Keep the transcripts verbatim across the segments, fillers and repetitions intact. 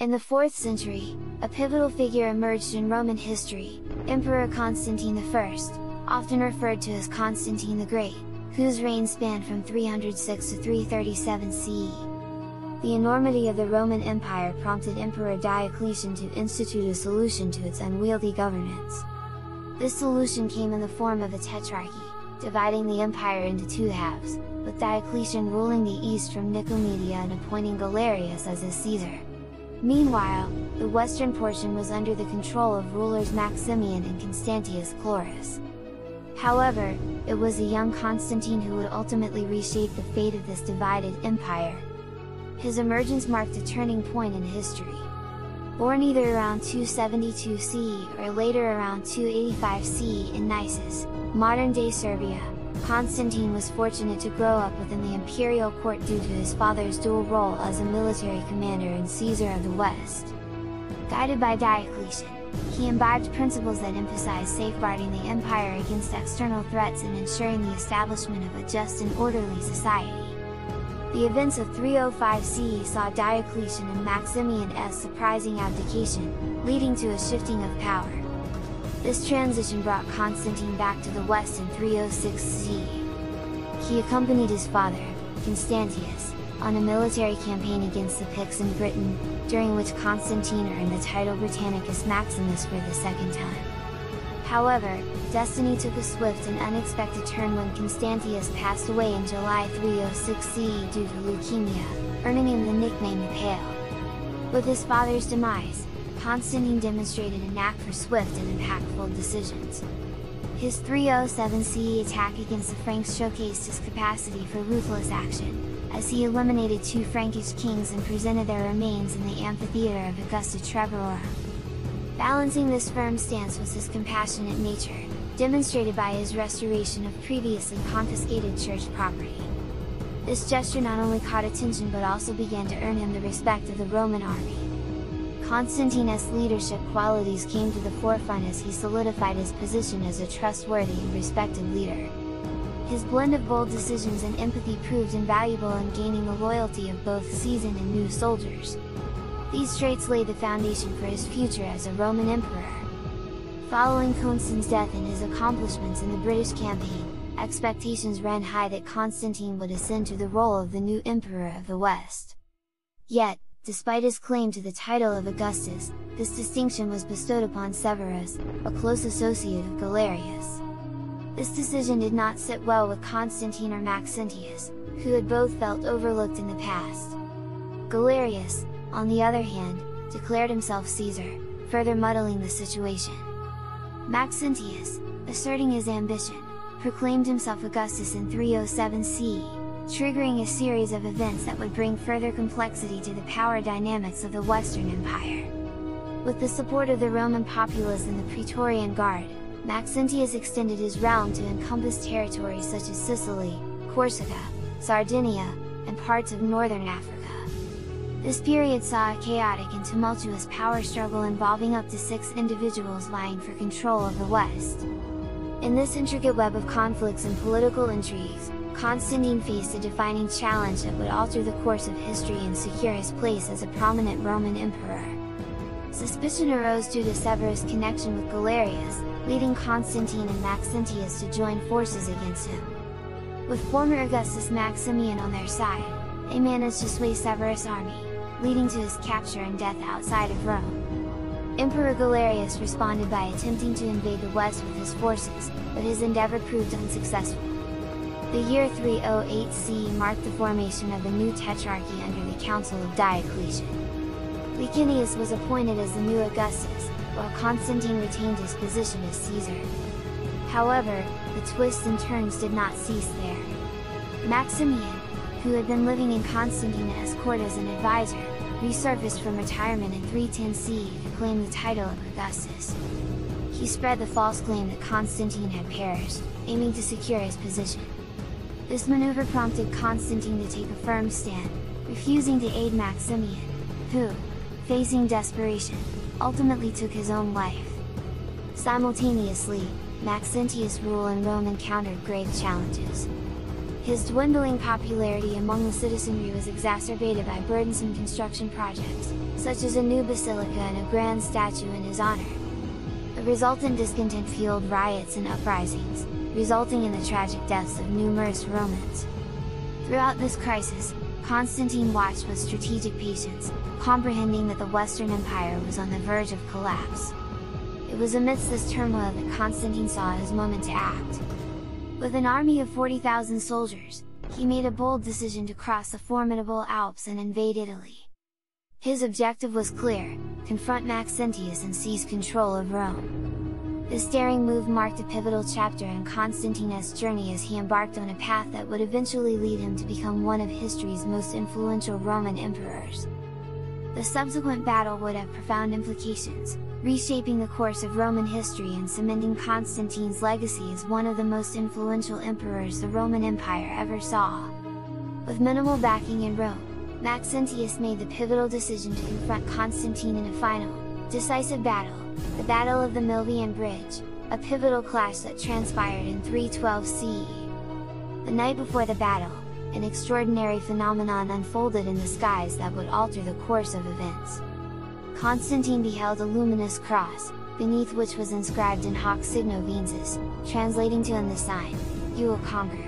In the fourth century, a pivotal figure emerged in Roman history, Emperor Constantine the First, often referred to as Constantine the Great, whose reign spanned from three hundred six to three thirty-seven C E. The enormity of the Roman Empire prompted Emperor Diocletian to institute a solution to its unwieldy governance. This solution came in the form of a tetrarchy, dividing the empire into two halves, with Diocletian ruling the east from Nicomedia and appointing Galerius as his Caesar. Meanwhile, the western portion was under the control of rulers Maximian and Constantius Chlorus. However, it was a young Constantine who would ultimately reshape the fate of this divided empire. His emergence marked a turning point in history. Born either around two seventy-two C E or later around two eighty-five C E in Naissus, modern-day Serbia, Constantine was fortunate to grow up within the imperial court due to his father's dual role as a military commander and Caesar of the West. Guided by Diocletian, he imbibed principles that emphasized safeguarding the empire against external threats and ensuring the establishment of a just and orderly society. The events of three oh five C E saw Diocletian and Maximian's surprising abdication, leading to a shifting of power. This transition brought Constantine back to the west in three oh six C E. He accompanied his father, Constantius, on a military campaign against the Picts in Britain, during which Constantine earned the title Britannicus Maximus for the second time. However, destiny took a swift and unexpected turn when Constantius passed away in July three oh six C E due to leukemia, earning him the nickname the Pale. With his father's demise, Constantine demonstrated a knack for swift and impactful decisions. His three oh seven C E attack against the Franks showcased his capacity for ruthless action, as he eliminated two Frankish kings and presented their remains in the amphitheater of Augusta Treverorum. Balancing this firm stance was his compassionate nature, demonstrated by his restoration of previously confiscated church property. This gesture not only caught attention but also began to earn him the respect of the Roman army. Constantine's leadership qualities came to the forefront as he solidified his position as a trustworthy and respected leader. His blend of bold decisions and empathy proved invaluable in gaining the loyalty of both seasoned and new soldiers. These traits laid the foundation for his future as a Roman emperor. Following Constantine's death and his accomplishments in the British campaign, expectations ran high that Constantine would ascend to the role of the new emperor of the West. Yet, despite his claim to the title of Augustus, this distinction was bestowed upon Severus, a close associate of Galerius. This decision did not sit well with Constantine or Maxentius, who had both felt overlooked in the past. Galerius, on the other hand, declared himself Caesar, further muddling the situation. Maxentius, asserting his ambition, proclaimed himself Augustus in three oh seven C E, triggering a series of events that would bring further complexity to the power dynamics of the Western Empire. With the support of the Roman populace and the Praetorian Guard, Maxentius extended his realm to encompass territories such as Sicily, Corsica, Sardinia, and parts of northern Africa. This period saw a chaotic and tumultuous power struggle involving up to six individuals vying for control of the West. In this intricate web of conflicts and political intrigues, Constantine faced a defining challenge that would alter the course of history and secure his place as a prominent Roman emperor. Suspicion arose due to Severus' connection with Galerius, leading Constantine and Maxentius to join forces against him. With former Augustus Maximian on their side, they managed to sway Severus' army, leading to his capture and death outside of Rome. Emperor Galerius responded by attempting to invade the West with his forces, but his endeavor proved unsuccessful. The year three oh eight C E marked the formation of the new Tetrarchy under the Council of Diocletian. Licinius was appointed as the new Augustus, while Constantine retained his position as Caesar. However, the twists and turns did not cease there. Maximian, who had been living in Constantine's court as an advisor, resurfaced from retirement in three ten C E to claim the title of Augustus. He spread the false claim that Constantine had perished, aiming to secure his position. This maneuver prompted Constantine to take a firm stand, refusing to aid Maximian, who, facing desperation, ultimately took his own life. Simultaneously, Maxentius' rule in Rome encountered grave challenges. His dwindling popularity among the citizenry was exacerbated by burdensome construction projects, such as a new basilica and a grand statue in his honor. The resultant discontent fueled riots and uprisings, resulting in the tragic deaths of numerous Romans. Throughout this crisis, Constantine watched with strategic patience, comprehending that the Western Empire was on the verge of collapse. It was amidst this turmoil that Constantine saw his moment to act. With an army of forty thousand soldiers, he made a bold decision to cross the formidable Alps and invade Italy. His objective was clear: confront Maxentius and seize control of Rome. This daring move marked a pivotal chapter in Constantine's journey as he embarked on a path that would eventually lead him to become one of history's most influential Roman emperors. The subsequent battle would have profound implications, reshaping the course of Roman history and cementing Constantine's legacy as one of the most influential emperors the Roman Empire ever saw. With minimal backing in Rome, Maxentius made the pivotal decision to confront Constantine in a final, decisive battle, the Battle of the Milvian Bridge, a pivotal clash that transpired in three twelve C E. The night before the battle, an extraordinary phenomenon unfolded in the skies that would alter the course of events. Constantine beheld a luminous cross, beneath which was inscribed "In Hoc Signo Vinces," translating to "In the sign, you will conquer."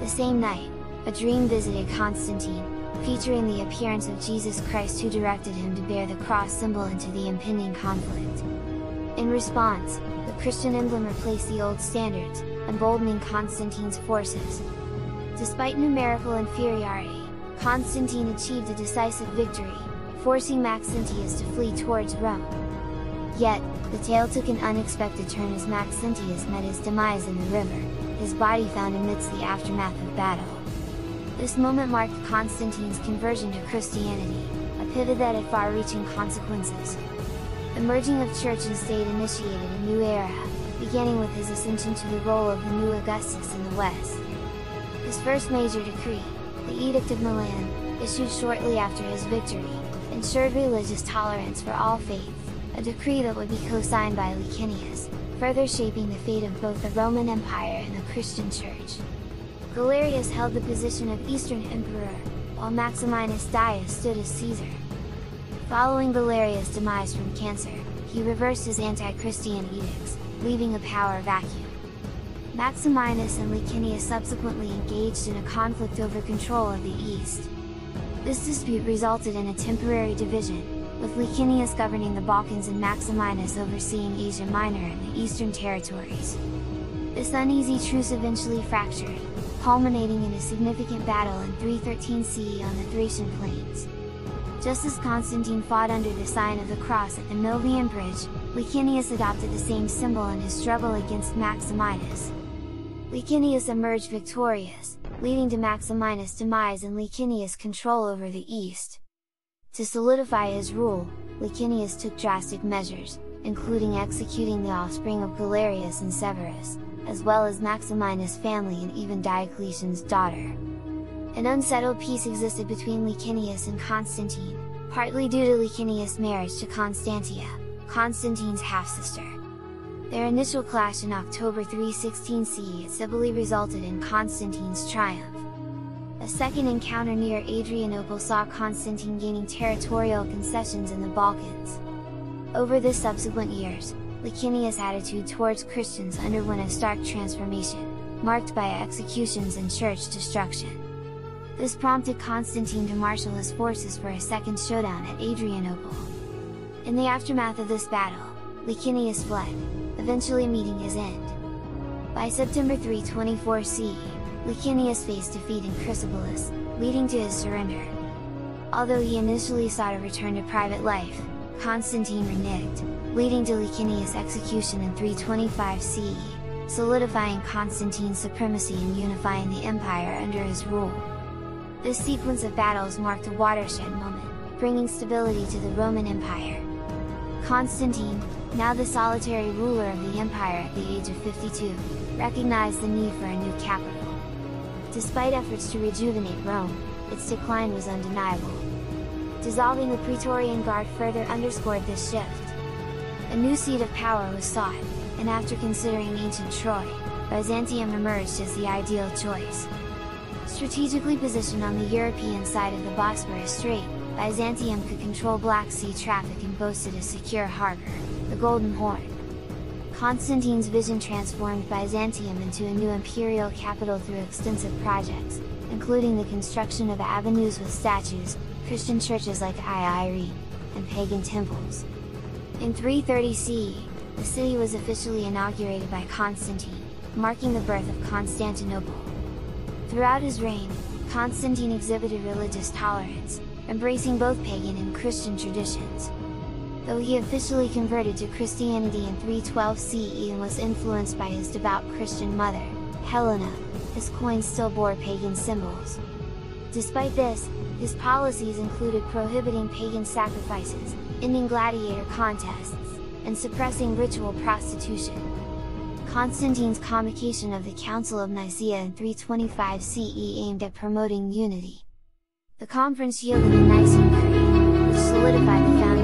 The same night, a dream visited Constantine, featuring the appearance of Jesus Christ, who directed him to bear the cross symbol into the impending conflict. In response, the Christian emblem replaced the old standards, emboldening Constantine's forces. Despite numerical inferiority, Constantine achieved a decisive victory, forcing Maxentius to flee towards Rome. Yet, the tale took an unexpected turn as Maxentius met his demise in the river, his body found amidst the aftermath of battle. This moment marked Constantine's conversion to Christianity, a pivot that had far-reaching consequences. The merging of church and state initiated a new era, beginning with his ascension to the role of the new Augustus in the West. His first major decree, the Edict of Milan, issued shortly after his victory, ensured religious tolerance for all faiths, a decree that would be co-signed by Licinius, further shaping the fate of both the Roman Empire and the Christian Church. Galerius held the position of Eastern Emperor, while Maximinus Daia stood as Caesar. Following Galerius' demise from cancer, he reversed his anti-Christian edicts, leaving a power vacuum. Maximinus and Licinius subsequently engaged in a conflict over control of the East. This dispute resulted in a temporary division, with Licinius governing the Balkans and Maximinus overseeing Asia Minor and the Eastern territories. This uneasy truce eventually fractured, culminating in a significant battle in three thirteen C E on the Thracian plains. Just as Constantine fought under the sign of the cross at the Milvian Bridge, Licinius adopted the same symbol in his struggle against Maximinus. Licinius emerged victorious, leading to Maximinus' demise and Licinius' control over the East. To solidify his rule, Licinius took drastic measures, including executing the offspring of Galerius and Severus, as well as Maximinus' family and even Diocletian's daughter. An unsettled peace existed between Licinius and Constantine, partly due to Licinius' marriage to Constantia, Constantine's half-sister. Their initial clash in October three sixteen C E at Sicily resulted in Constantine's triumph. A second encounter near Adrianople saw Constantine gaining territorial concessions in the Balkans. Over the subsequent years, Licinius' attitude towards Christians underwent a stark transformation, marked by executions and church destruction. This prompted Constantine to marshal his forces for a second showdown at Adrianople. In the aftermath of this battle, Licinius fled, eventually meeting his end. By September three twenty-four C E, Licinius faced defeat in Chrysopolis, leading to his surrender. Although he initially sought a return to private life, Constantine reneged, leading to Licinius' execution in three twenty-five C E, solidifying Constantine's supremacy and unifying the empire under his rule. This sequence of battles marked a watershed moment, bringing stability to the Roman Empire. Constantine, now the solitary ruler of the empire at the age of fifty-two, recognized the need for a new capital. Despite efforts to rejuvenate Rome, its decline was undeniable. Dissolving the Praetorian Guard further underscored this shift. A new seat of power was sought, and after considering ancient Troy, Byzantium emerged as the ideal choice. Strategically positioned on the European side of the Bosporus Strait, Byzantium could control Black Sea traffic and boasted a secure harbor, the Golden Horn. Constantine's vision transformed Byzantium into a new imperial capital through extensive projects, including the construction of avenues with statues, Christian churches like Ai Irene, and pagan temples. In three thirty C E, the city was officially inaugurated by Constantine, marking the birth of Constantinople. Throughout his reign, Constantine exhibited religious tolerance, embracing both pagan and Christian traditions. Though he officially converted to Christianity in three twelve C E and was influenced by his devout Christian mother, Helena, his coins still bore pagan symbols. Despite this, his policies included prohibiting pagan sacrifices, ending gladiator contests, and suppressing ritual prostitution. Constantine's convocation of the Council of Nicaea in three twenty-five C E aimed at promoting unity. The conference yielded a Nicene Creed, which solidified the foundation